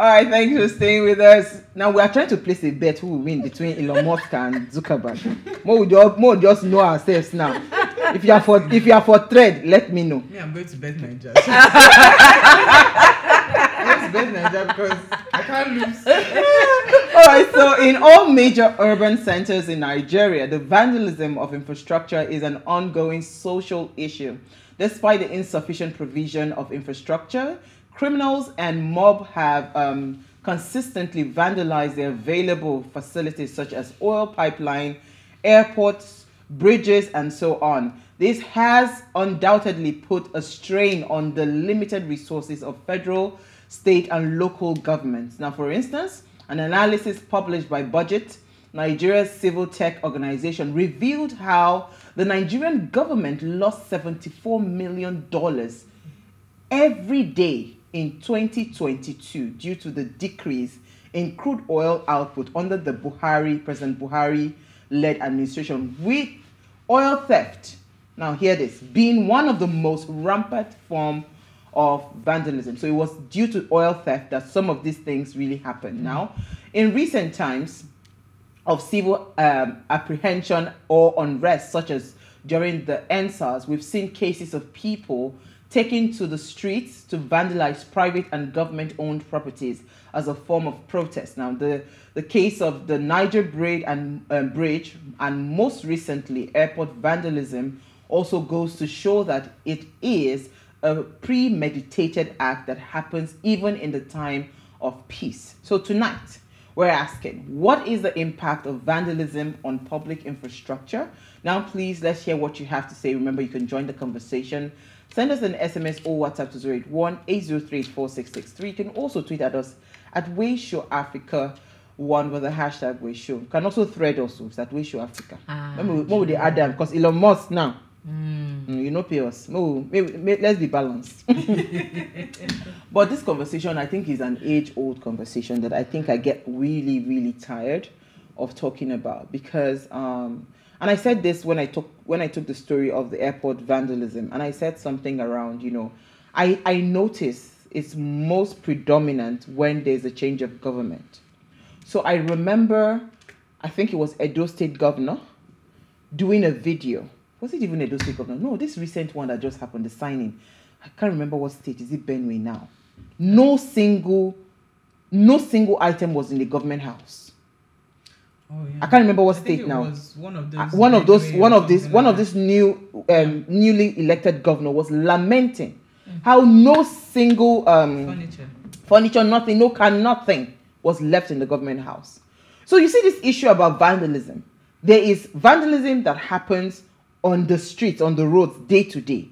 All right, thanks for staying with us. Now we are trying to place a bet who will win between Elon Musk and Zuckerberg. More just know ourselves now. If you are for trade, let me know. Yeah, I'm going to bet Nigeria. Let's bet Nigeria because I can't lose. All right. So in all major urban centers in Nigeria, the vandalism of infrastructure is an ongoing social issue. Despite the insufficient provision of infrastructure, criminals and mob have consistently vandalized the available facilities such as oil pipeline, airports, bridges, and so on. This has undoubtedly put a strain on the limited resources of federal, state, and local governments. Now, for instance, an analysis published by Budget, Nigeria's civil tech organization, revealed how the Nigerian government lost $74 million every day in 2022 due to the decrease in crude oil output under the President Buhari-led administration, with oil theft, now hear this, being one of the most rampant form of vandalism. So it was due to oil theft that some of these things really happened. Now, in recent times of civil apprehension or unrest, such as during the ENSARS, we've seen cases of people taking to the streets to vandalize private and government-owned properties as a form of protest. Now, the case of the Niger Bridge and most recently airport vandalism also goes to show that it is a premeditated act that happens even in the time of peace. So tonight, we're asking, what is the impact of vandalism on public infrastructure? Now, please, let's hear what you have to say. Remember, you can join the conversation. Send us an SMS or WhatsApp to 081-803-4663. You can also tweet at us at WayShowAfrica1 with the hashtag WayShow. You can also thread us at WayShowAfrica. Remember, what would they add them? Because Elon Musk now, you know, pay us. No, let's be balanced. But this conversation, I think, is an age-old conversation that I think I get really, really tired of talking about because... And I said this when I took the story of the airport vandalism, and I said something around, you know, I notice it's most predominant when there's a change of government. So I remember, I think it was Edo State governor doing a video. Was it even Edo State governor? No, this recent one that just happened, the signing. I can't remember what state. Is it Benue now? No single item was in the government house. Oh, yeah. I can't remember what state now. Was one of those. One of this newly elected governor was lamenting how no single furniture, nothing, no can, nothing was left in the government house. So you see this issue about vandalism. There is vandalism that happens on the streets, on the roads, day to day,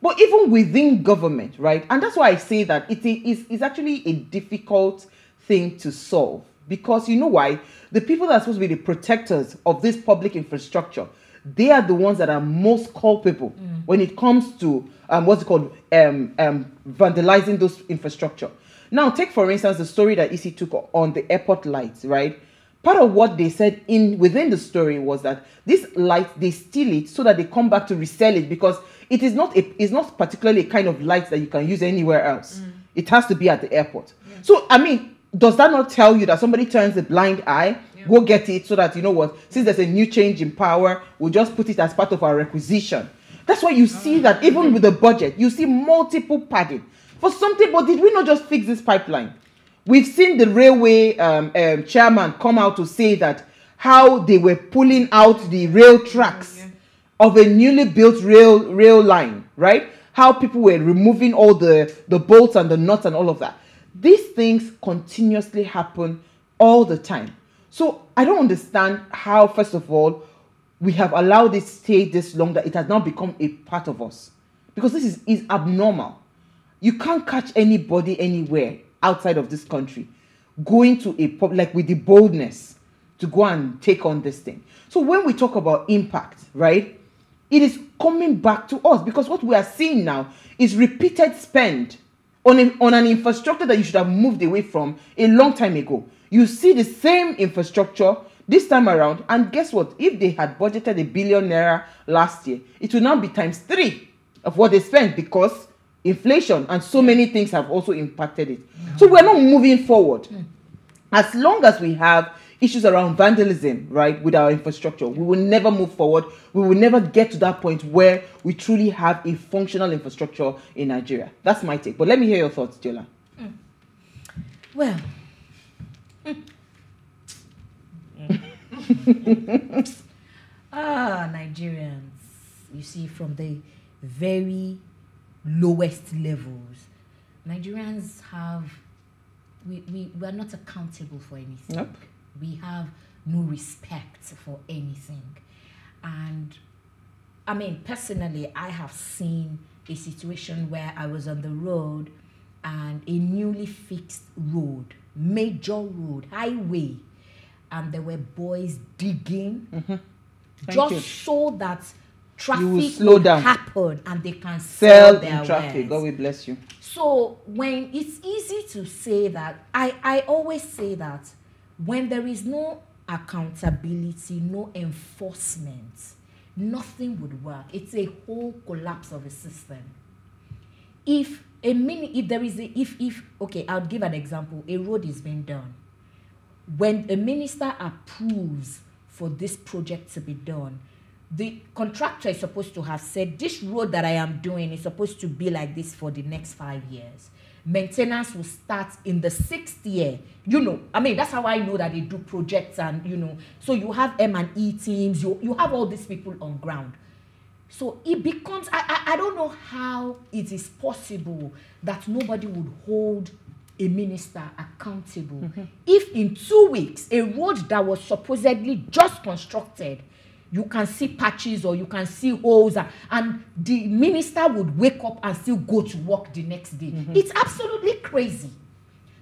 but even within government, right? And that's why I say that it is actually a difficult thing to solve. Because you know why? The people that are supposed to be the protectors of this public infrastructure, they are the ones that are most culpable when it comes to, vandalizing those infrastructure. Now, take, for instance, the story that EC took on the airport lights, right? Part of what they said within the story was that this light, they steal it so that they come back to resell it because it is not it's not particularly a kind of light that you can use anywhere else. It has to be at the airport. Yeah. So, I mean, does that not tell you that somebody turns a blind eye, go get it so that, you know what, since there's a new change in power, we'll just put it as part of our requisition? That's why you see that even with the budget, you see multiple padding for something. But did we not just fix this pipeline? We've seen the railway chairman come out to say that how they were pulling out the rail tracks of a newly built rail line, right? How people were removing all the bolts and the nuts and all of that. These things continuously happen all the time. So I don't understand how, first of all, we have allowed it to stay this long that it has now become a part of us. Because this is abnormal. You can't catch anybody anywhere outside of this country going to a pub, like with the boldness to go and take on this thing. So when we talk about impact, right, it is coming back to us. Because what we are seeing now is repeated spend on an infrastructure that you should have moved away from a long time ago. You see the same infrastructure this time around, and guess what? If they had budgeted a billion naira last year, it will now be times 3 of what they spent because inflation, and so many things have also impacted it. Yeah. So we're not moving forward. Yeah. As long as we have issues around vandalism, right, with our infrastructure, we will never move forward. We will never get to that point where we truly have a functional infrastructure in Nigeria. That's my take. But let me hear your thoughts, Jola. Mm. Well, Nigerians, you see, from the very lowest levels, Nigerians have, we are not accountable for anything. Nope. We have no respect for anything. And I mean, personally, I have seen a situation where I was on the road and a newly fixed road, major road, highway, and there were boys digging just so that traffic would happen and they can sell their traffic. God will bless you. So when it's easy to say that, I always say that when there is no accountability, no enforcement, nothing would work. It's a whole collapse of a system. If I'll give an example. A road is being done. When a minister approves for this project to be done, the contractor is supposed to have said, this road that I am doing is supposed to be like this for the next 5 years. Maintenance will start in the 6th year. You know, I mean, that's how I know that they do projects and, you know, so you have M&E teams, you have all these people on ground. So it becomes, I don't know how it is possible that nobody would hold a minister accountable. Mm-hmm. If in 2 weeks, a road that was supposedly just constructed, you can see patches or you can see holes, and the minister would wake up and still go to work the next day. Mm-hmm. It's absolutely crazy.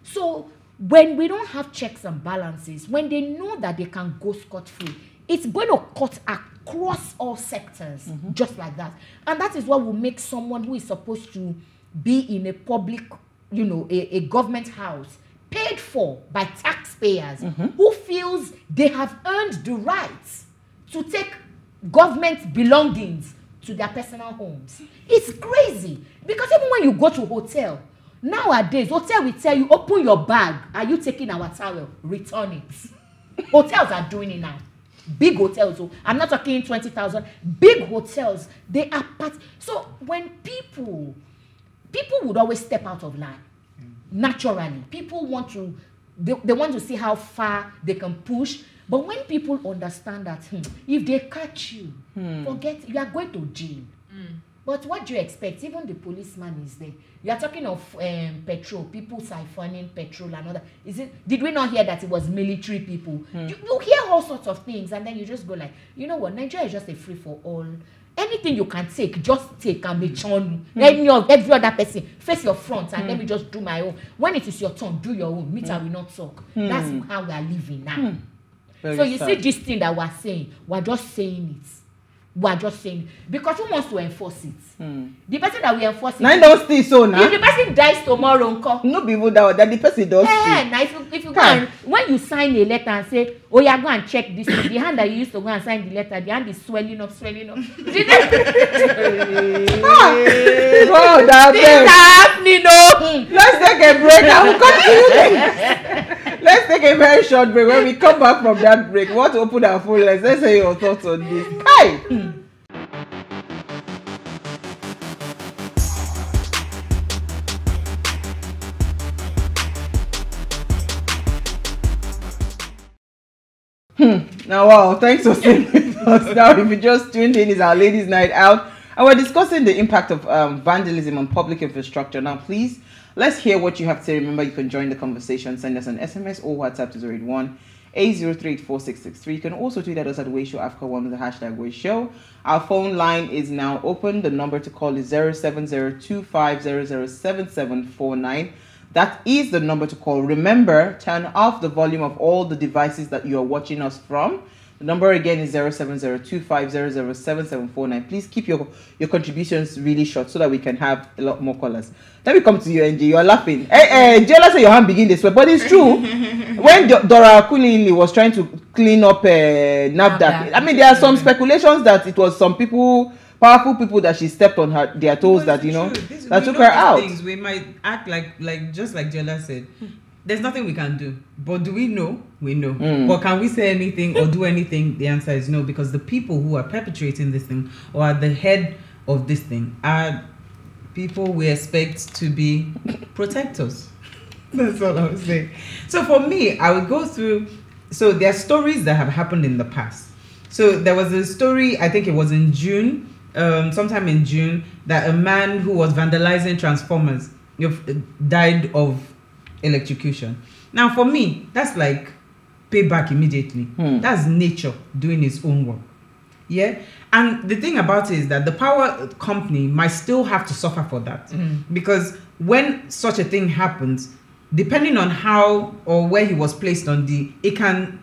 So when we don't have checks and balances, when they know that they can go scot-free, it's going to cut across all sectors, mm-hmm. just like that. And that is what will make someone who is supposed to be in a public, you know, a government house, paid for by taxpayers, mm-hmm. who feels they have earned the rights to take government belongings to their personal homes. It's crazy. Because even when you go to hotel, nowadays, hotel will tell you, open your bag. Are you taking our towel? Return it. Hotels are doing it now. Big hotels. So I'm not talking 20,000. Big hotels, they are part. So when people would always step out of line, naturally. People want to, they want to see how far they can push. But when people understand that if they catch you, forget, you are going to jail. Mm. But what do you expect? Even the policeman is there. You are talking of petrol, people siphoning petrol and all that. Is it? Did we not hear that it was military people? You hear all sorts of things, and then you just go like, you know what? Nigeria is just a free-for-all. Anything you can take, just take and be churned. Every other person, face your front and let me just do my own. When it is your turn, do your own. Me, I will not talk. That's how we are living now. Very so you sad. See this thing that we're saying, we're just saying it. We're just saying it. Because who wants to enforce it? The person that we enforce it. Now don't stay so now. If the person dies tomorrow, no people that the person does. Yeah, if you go and, when you sign a letter and say, oh yeah, go and check this, the hand that you used to go and sign the letter, the hand is swelling up. Oh, that's happening, no. Let's take a break and we'll continue. Let's take a very short break. When we come back from that break, we want to open our phone lines. Let's hear your thoughts on this. Hi! Now, wow, thanks for staying with us. Now, if you just tuned in, it's our ladies' night out. And we're discussing the impact of vandalism on public infrastructure. Now, please, let's hear what you have to say. Remember, you can join the conversation. Send us an SMS or WhatsApp to 081-803-4663. You can also tweet at us at WayShowAfrica1 with the hashtag WayShow. Our phone line is now open. The number to call is 070-2500-7749. That is the number to call. Remember, turn off the volume of all the devices that you are watching us from. The number again is 070-2500-7749. Please keep your contributions really short so that we can have a lot more callers. Let me come to you, NG. You're laughing. Hey, Jela said your hand begin this way, but it's true. When Dora Kuliili was trying to clean up NAFDAC, I mean, there are some speculations that it was some people powerful people that she stepped on her their toes, that you know this, that took her out. Things, we might act like just like Jella said, there's nothing we can do. But do we know? We know. But can we say anything or do anything? The answer is no, because the people who are perpetrating this thing or at the head of this thing are people we expect to be protectors. That's all I was saying. So for me, I would go through. So there are stories that have happened in the past. So there was a story, I think it was in June, sometime in June, that a man who was vandalizing transformers died of electrocution. Now for me, that's like payback immediately. That's nature doing its own work. Yeah. And the thing about it is that the power company might still have to suffer for that, because when such a thing happens, depending on how or where he was placed on the, it can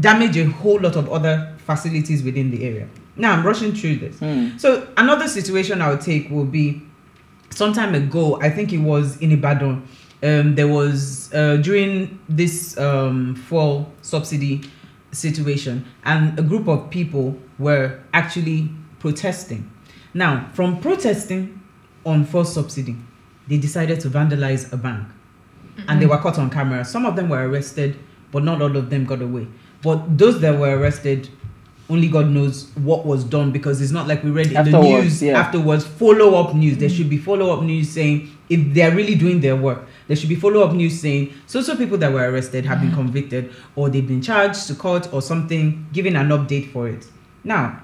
damage a whole lot of other facilities within the area. Now I'm rushing through this. So another situation I would take will be some time ago, I think it was in Ibadan. There was during this fuel subsidy situation, and a group of people were actually protesting. Now, from protesting on fuel subsidy, they decided to vandalize a bank, and they were caught on camera. Some of them were arrested, but not all of them got away. But those that were arrested, only God knows what was done, because it's not like we read in the news afterwards, follow-up news. There should be follow-up news saying, if they're really doing their work, there should be follow-up news saying, so people that were arrested have been convicted, or they've been charged to court or something, giving an update for it. Now,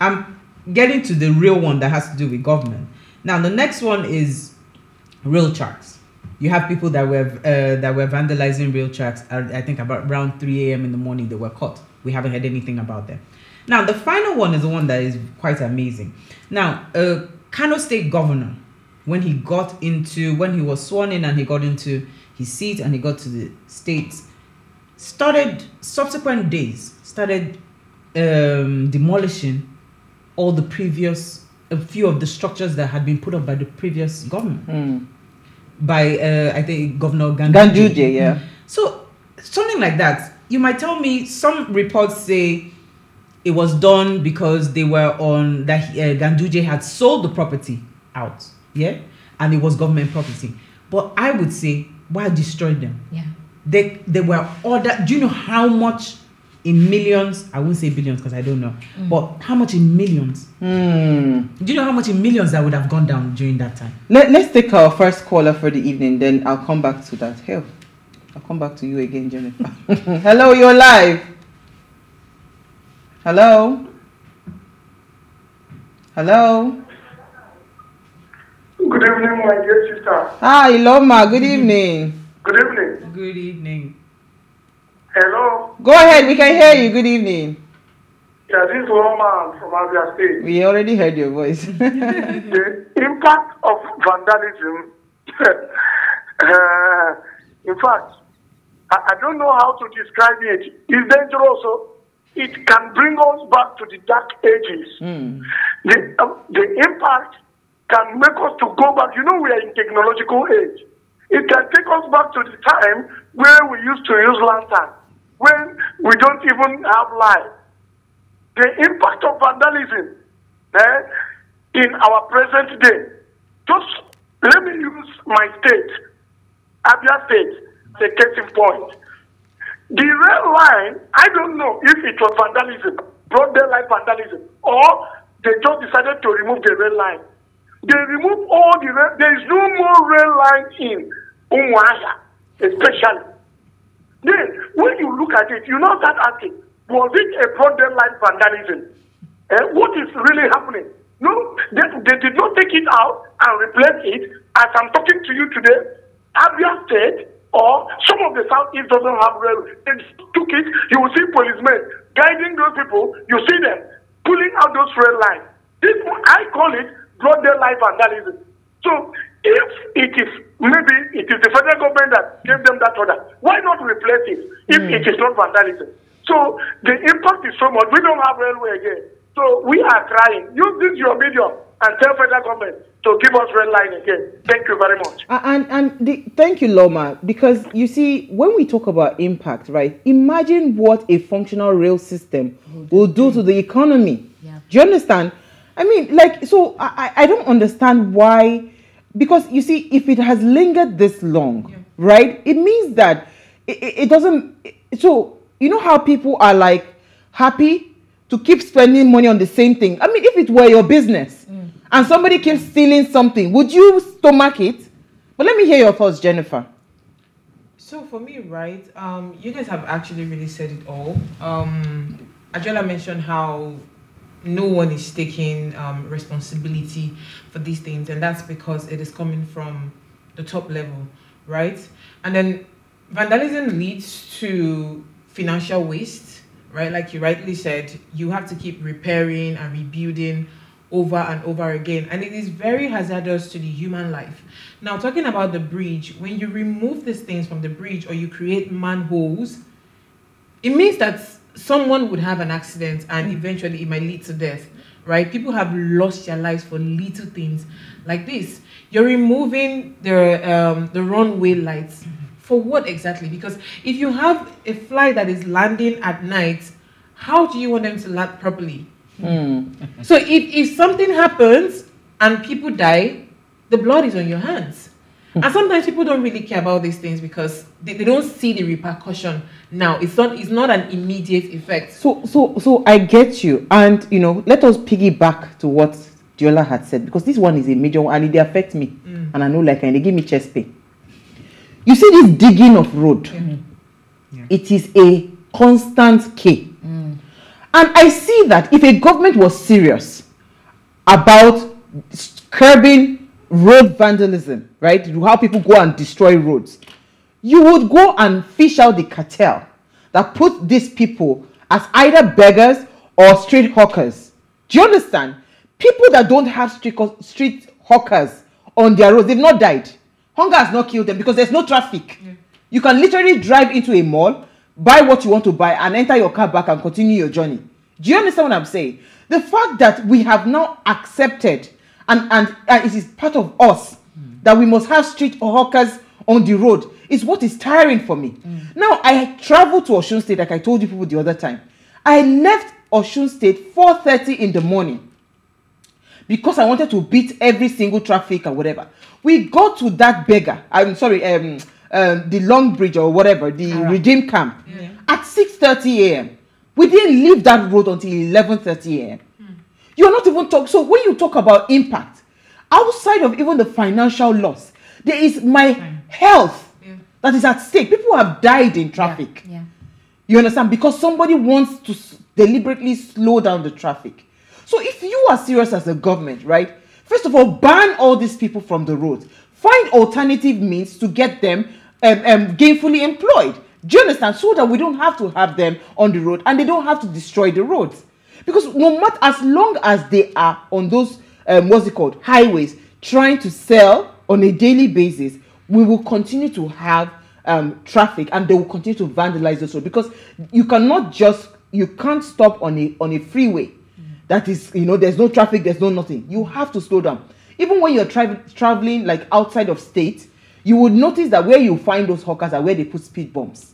I'm getting to the real one that has to do with government. Now, the next one is rail tracks. You have people that were vandalizing rail tracks. I think about around 3 a.m. in the morning, they were caught. We haven't heard anything about them. Now, the final one is the one that is quite amazing. Now, a Kano State governor, when he was sworn in and he got into his seat and he got to the states, subsequent days started demolishing all the previous, a few of the structures that had been put up by the previous government. By, I think, Governor Ganduje. Yeah. So, something like that. You might tell me, some reports say it was done because they were on, that Ganduje had sold the property out. Yeah. And it was government property. But I would say, why destroy them? Yeah. They were ordered. Do you know how much in millions? I won't say billions because I don't know. But how much in millions? Do you know how much in millions that would have gone down during that time? Let's take our first caller for the evening. Then I'll come back to that. Hell, I'll come back to you again, Jennifer. Hello, you're live. Hello. Hello. Good evening, my dear sister. Hi, Loma. Good evening. Good evening. Good evening. Hello. Go ahead. We can hear you. Good evening. Yeah, this is Loma from Abia State. We already heard your voice. The impact of vandalism. In fact, I don't know how to describe it. It's dangerous. So it can bring us back to the dark ages. The impact can make us to go back. You know, we are in technological age. It can take us back to the time where we used to use lantern, when we don't even have light. The impact of vandalism in our present day. Just let me use my state, Abia State, the case in point. The rail line, I don't know if it was vandalism, broad daylight vandalism, or they just decided to remove the rail line. They remove all the rail. There is no more rail line in Umwaya, especially. Then, when you look at it, you know that asking, was it a broad daylight vandalism? What is really happening? No, they did not take it out and replace it. As I'm talking to you today, Abia State or some of the South East doesn't have rail. They took it. You will see policemen guiding those people. You see them pulling out those rail lines. This, I call it broad daylight vandalism. So if it is, maybe it is the federal government that gave them that order, why not replace it if it is not vandalism? So the impact is so much. We don't have railway again. So we are trying. Use this your medium and tell federal government to give us rail line again. Thank you very much. And thank you, Loma, because you see, when we talk about impact, right, imagine what a functional rail system will do to the economy. Yeah. Do you understand? I mean, like, so I don't understand why, because you see, if it has lingered this long, yeah, right, it means that it doesn't, so you know how people are like happy to keep spending money on the same thing. I mean, if it were your business and somebody keeps stealing something, would you stomach it? But let me hear your thoughts, Jennifer. So for me, right, you guys have actually really said it all. Adjola mentioned how no one is taking responsibility for these things, and that's because it is coming from the top level, right? And then vandalism leads to financial waste, right? Like you rightly said, you have to keep repairing and rebuilding over and over again, and it is very hazardous to the human life. Now, talking about the bridge, when you remove these things from the bridge or you create manholes, it means that someone would have an accident and eventually it might lead to death, right? People have lost their lives for little things like this. You're removing the runway lights. For what exactly? Because if you have a flight that is landing at night, how do you want them to land properly? So if something happens and people die, the blood is on your hands. And sometimes people don't really care about these things because they don't see the repercussion now. It's not an immediate effect. So I get you. And, you know, let us piggyback to what Diola had said, because this one is a major one and it affects me. And I know, like, and they give me chest pain. You see this digging of road. It is a constant key. And I see that if a government was serious about curbing road vandalism, right, how people go and destroy roads, you would go and fish out the cartel that put these people as either beggars or street hawkers. Do you understand? People that don't have street hawkers on their roads, they've not died. Hunger has not killed them because there's no traffic. You can literally drive into a mall, buy what you want to buy, and enter your car back and continue your journey. Do you understand what I'm saying? The fact that we have now accepted, and it is part of us, that we must have street hawkers on the road is what is tiring for me. Now, I traveled to Osun State, like I told you people the other time. I left Osun State 4:30 in the morning because I wanted to beat every single traffic or whatever. We got to that beggar, I'm sorry, the Long Bridge or whatever, the Redeem Camp, at 6:30 a.m. We didn't leave that road until 11:30 a.m. You're not even talking. So when you talk about impact, outside of even the financial loss, there is my health that is at stake. People have died in traffic. You understand? Because somebody wants to deliberately slow down the traffic. So if you are serious as a government, right, first of all, ban all these people from the roads. Find alternative means to get them gainfully employed. Do you understand? So that we don't have to have them on the road and they don't have to destroy the roads. Because no matter, as long as they are on those, highways, trying to sell on a daily basis, we will continue to have traffic and they will continue to vandalize those roads. Because you can't stop on a freeway that is, you know, there's no traffic, there's no nothing. You have to slow down. Even when you're traveling like outside of state, you would notice that where you find those hawkers are where they put speed bumps.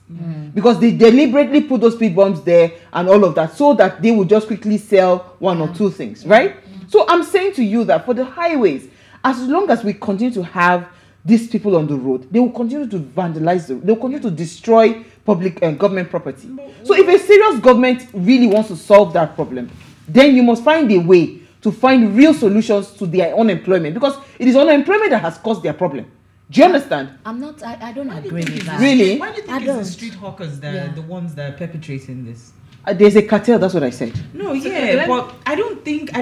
Because they deliberately put those speed bumps there and all of that so that they will just quickly sell one or two things, right? So I'm saying to you that for the highways, as long as we continue to have these people on the road, they will continue to vandalize them. They will continue to destroy public and government property. So if a serious government really wants to solve that problem, then you must find a way to find real solutions to their unemployment, because it is unemployment that has caused their problem. Do you understand? I don't agree with that. Really? Why do you think it's the street hawkers that are the ones that are perpetrating this? There's a cartel, that's what I said. No, but I don't think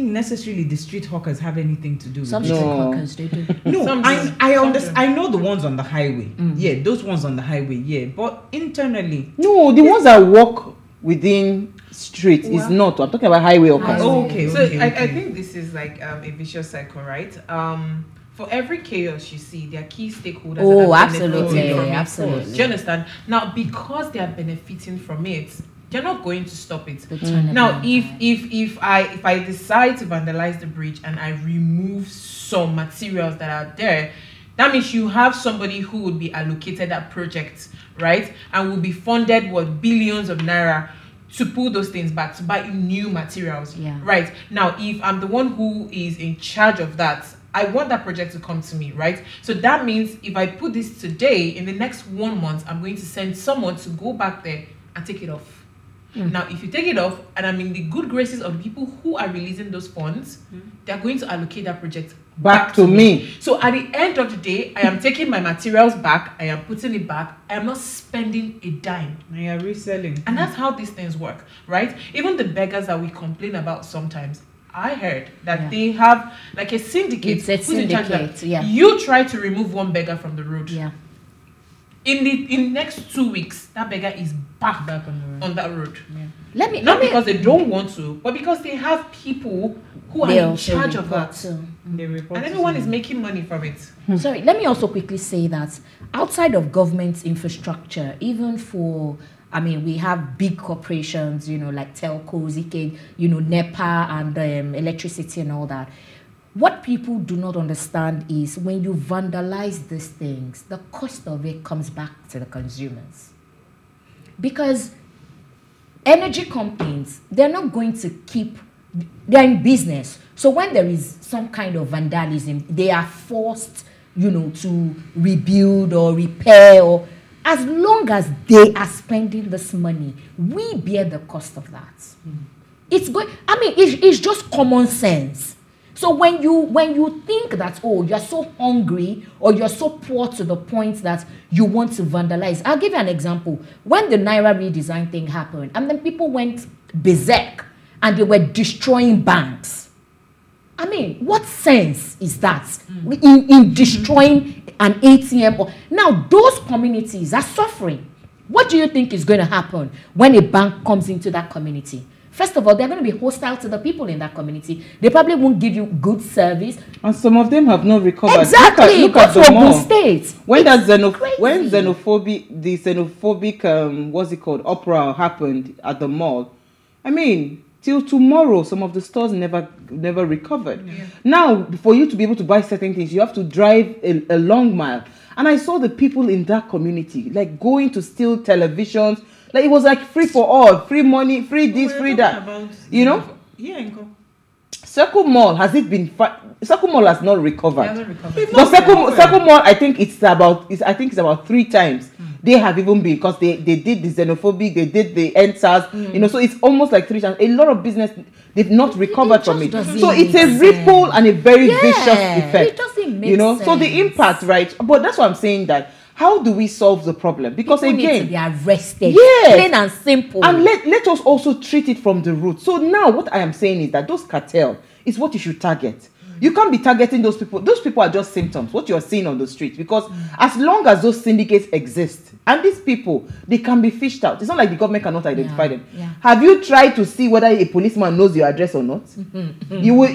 necessarily the street hawkers have anything to do with it. Some street hawkers, they do. No, I understand. I know the ones on the highway. Yeah, those ones on the highway, yeah. But internally... No, the ones that walk within... street is not. I'm talking about highway or cars. I think this is like a vicious cycle, right? For every chaos you see, there are key stakeholders. Oh, absolutely, absolutely. Do you understand? Now, because they are benefiting from it, they're not going to stop it. Now, if I decide to vandalize the bridge and I remove some materials that are there, that means you have somebody who would be allocated that project, right, and will be funded with billions of naira to pull those things back, to buy new materials. Yeah. Right. Now, if I'm the one who is in charge of that, I want that project to come to me, right? So that means if I put this today, in the next 1 month, I'm going to send someone to go back there and take it off. Mm. Now, if you take it off, and I'm in the good graces of the people who are releasing those funds, they're going to allocate that project back to me. So at the end of the day, I am taking my materials back, I am putting it back, I am not spending a dime. I am reselling. And that's how these things work, right? Even the beggars that we complain about sometimes, I heard that they have like a syndicate. It's a syndicate, yeah. You try to remove one beggar from the road. Yeah. In next 2 weeks, that beggar is back on that road. Yeah. Not because they don't want to, but because they have people who are in charge of that. And everyone is making money from it. Sorry, let me also quickly say that outside of government infrastructure, even for... I mean, we have big corporations, you know, like telcos, you know, NEPA and electricity and all that. What people do not understand is when you vandalize these things, the cost of it comes back to the consumers. Because energy companies, they're not going to keep, they're in business. So when there is some kind of vandalism, they are forced, you know, to rebuild or repair or... As long as they are spending this money, we bear the cost of that. It's good. I mean, it's just common sense. So when you think that, oh, you're so hungry or you're so poor to the point that you want to vandalize. I'll give you an example. When the Naira redesign thing happened, and then people went berserk and they were destroying banks. I mean, what sense is that in destroying an ATM? Now, those communities are suffering. What do you think is going to happen when a bank comes into that community? First of all, they're going to be hostile to the people in that community. They probably won't give you good service. And some of them have not recovered. Exactly. Look at the state. When the xenophobic what's it called, opera happened at the mall, I mean... Till tomorrow, some of the stores never recovered. Yeah. Now, for you to be able to buy certain things, you have to drive a long mile. And I saw the people in that community, like going to steal televisions. Like, it was like free for all, free money, free this, free that. You know? Yeah, Uncle. Circle Mall, Circle Mall has not recovered. But Circle Mall, I think it's about 3 times. They have even been, because they did the xenophobic, they did the ENSARS, you know, so it's almost like 3 times. A lot of business, they've not recovered from it. So it's a ripple and a very vicious effect. It doesn't make sense. So the impact, right? But that's what I'm saying, that how do we solve the problem? Because people again, need to be arrested, plain and simple. And let us also treat it from the root. So now what I am saying is that those cartel is what you should target. You can't be targeting those people. Those people are just symptoms, what you're seeing on the street. Because as long as those syndicates exist, and these people, they can be fished out. It's not like the government cannot identify them. Yeah. Have you tried to see whether a policeman knows your address or not? You will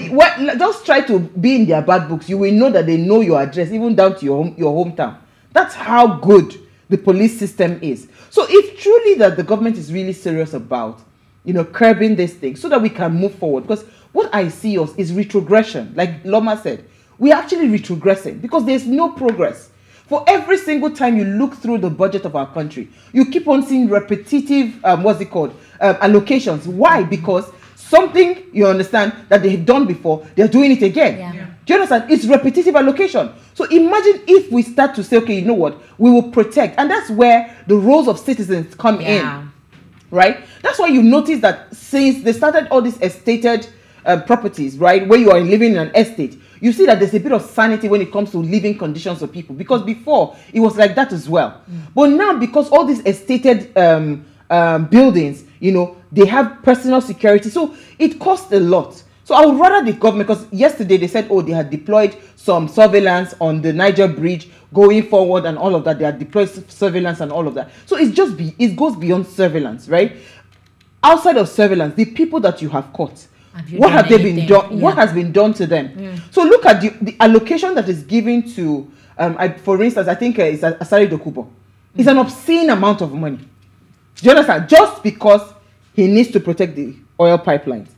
just try to be in their bad books. You will know that they know your address, even down to your hometown. That's how good the police system is. So if truly that the government is really serious about, you know, curbing this thing so that we can move forward. Because what I see us is retrogression. Like Loma said, we're actually retrogressing because there's no progress. For every single time you look through the budget of our country, you keep on seeing repetitive, allocations. Why? Because something, you understand, that they've done before, they're doing it again. Yeah. Yeah. Do you understand? It's repetitive allocation. So imagine if we start to say, okay, you know what, we will protect. And that's where the roles of citizens come in. Right? That's why you notice that since they started all these estated properties, right, where you are living in an estate, you see that there's a bit of sanity when it comes to living conditions of people. Because before, it was like that as well. But now, because all these estated buildings, you know, they have personal security. So it costs a lot. So I would rather the government, because yesterday they said, oh, they had deployed some surveillance on the Niger Bridge going forward and all of that. They had deployed surveillance and all of that. So it's just it goes beyond surveillance, right? Outside of surveillance, the people that you have caught, what has been done to them? So look at the allocation that is given to, for instance, I think it's Asari Dokubo. It's an obscene amount of money. Do you understand? Just because he needs to protect the oil pipelines.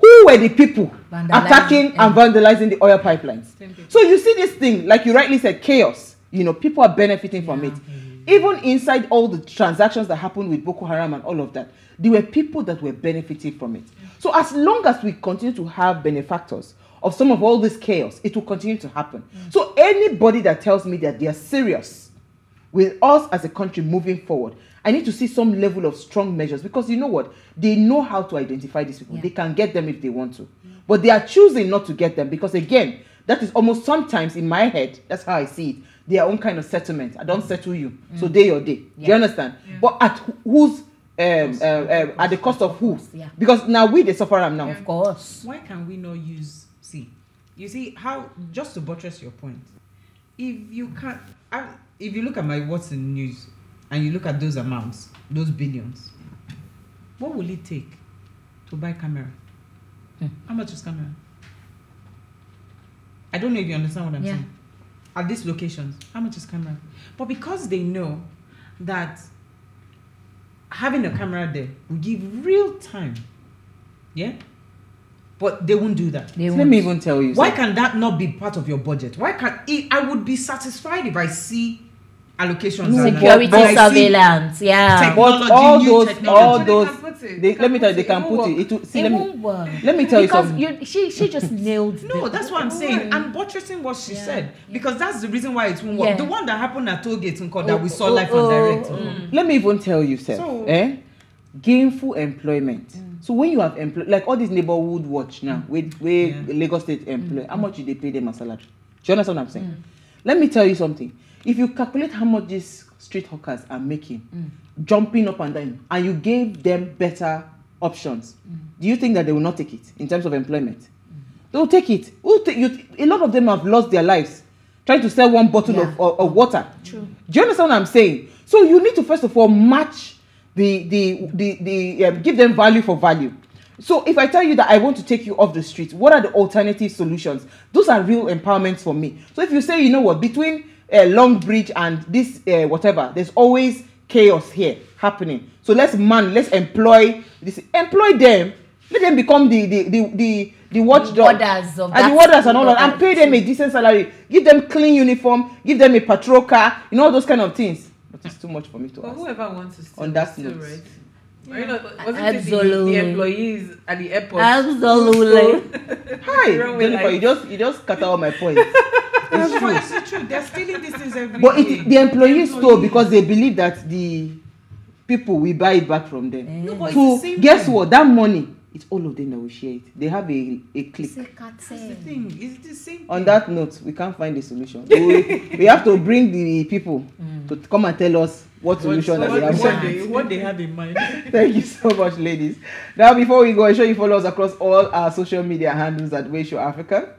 Who were the people attacking and vandalizing the oil pipelines? So you see this thing, like you rightly said, chaos. You know, people are benefiting from it. Even inside all the transactions that happened with Boko Haram and all of that, there were people that were benefiting from it. So as long as we continue to have benefactors of some of all this chaos, it will continue to happen. So anybody that tells me that they are serious with us as a country moving forward, I need to see some level of strong measures, because you know what? They know how to identify these people. Yeah. They can get them if they want to. But they are choosing not to get them because, again, that is almost sometimes in my head, that's how I see it, their own kind of settlement. I don't settle you, so day or day. Yeah. Do you understand? Yeah. But at whose, at the cost of who? Yeah. Because now we, the sufferer now. Of course. Why can we not use, how, just to buttress your point, if you can't, if you look at my What's in News, and you look at those amounts, those billions, what will it take to buy camera? How much is camera? I don't know if you understand what I'm saying. At these locations, how much is camera? But because they know that having a camera there will give real time, but they won't do that. Let me even tell you. Why can that not be part of your budget? Why can't it? I would be satisfied if I see allocations, security, surveillance, technology, all new those, technology. All those, let me tell you, they can put it. Let me tell you something. She just nailed it. No, that's what I'm saying. I'm buttressing what she said, because that's the reason why it won't work. The one that happened at Tollgate in Kano that we saw live and direct. Let me even tell you, gainful employment. So when you have employed, like all these neighborhood watch now, with Lagos State employee, how much do they pay them as salary? Do you understand what I'm saying? Let me tell you something. If you calculate how much these street hawkers are making, jumping up and down, and you gave them better options, do you think that they will not take it in terms of employment? They will take it. A lot of them have lost their lives trying to sell one bottle of water. True. Do you understand what I'm saying? So you need to, first of all, match the give them value for value. So if I tell you that I want to take you off the street, what are the alternative solutions? Those are real empowerments for me. So if you say, you know what, between Long Bridge and this whatever, there's always chaos here happening, so let's employ this, employ them, let them become the watchdog and the warders and all that, and pay them a decent salary, give them clean uniform, give them a patrol car, you know, all those kind of things. But it's too much for me to ask. Whoever wants to on that note, right? You know, wasn't the employees at the airport? Absolutely. Hi, Jennifer, you just cut out my point. It's true. It's true. They're stealing these things every day. But the employees stole because they believe that the people will buy it back from them. No, but so it's the same thing. What? That money, it's all of them that will share it. They have a clique. That's the thing. It's the same thing. On that note, we can't find a solution. We have to bring the people to come and tell us what solution they have in mind. Thank you so much, ladies. Now, before we go, ensure you follow us across all our social media handles at WayShowAfrica.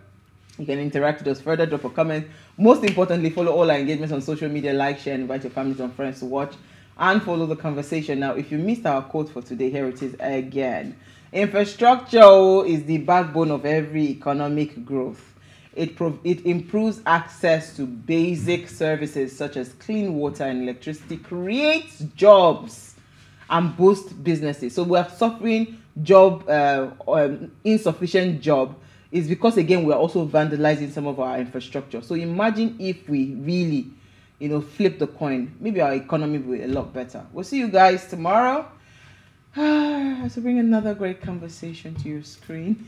You can interact with us further, drop a comment. Most importantly, follow all our engagements on social media, like, share, and invite your families and friends to watch and follow the conversation. Now, if you missed our quote for today, here it is again. Infrastructure is the backbone of every economic growth. It improves access to basic services such as clean water and electricity, creates jobs, and boosts businesses. So we are suffering insufficient job. It's because, again, we are also vandalizing some of our infrastructure. So imagine if we really, you know, flip the coin. Maybe our economy will be a lot better. We'll see you guys tomorrow. So bring another great conversation to your screen.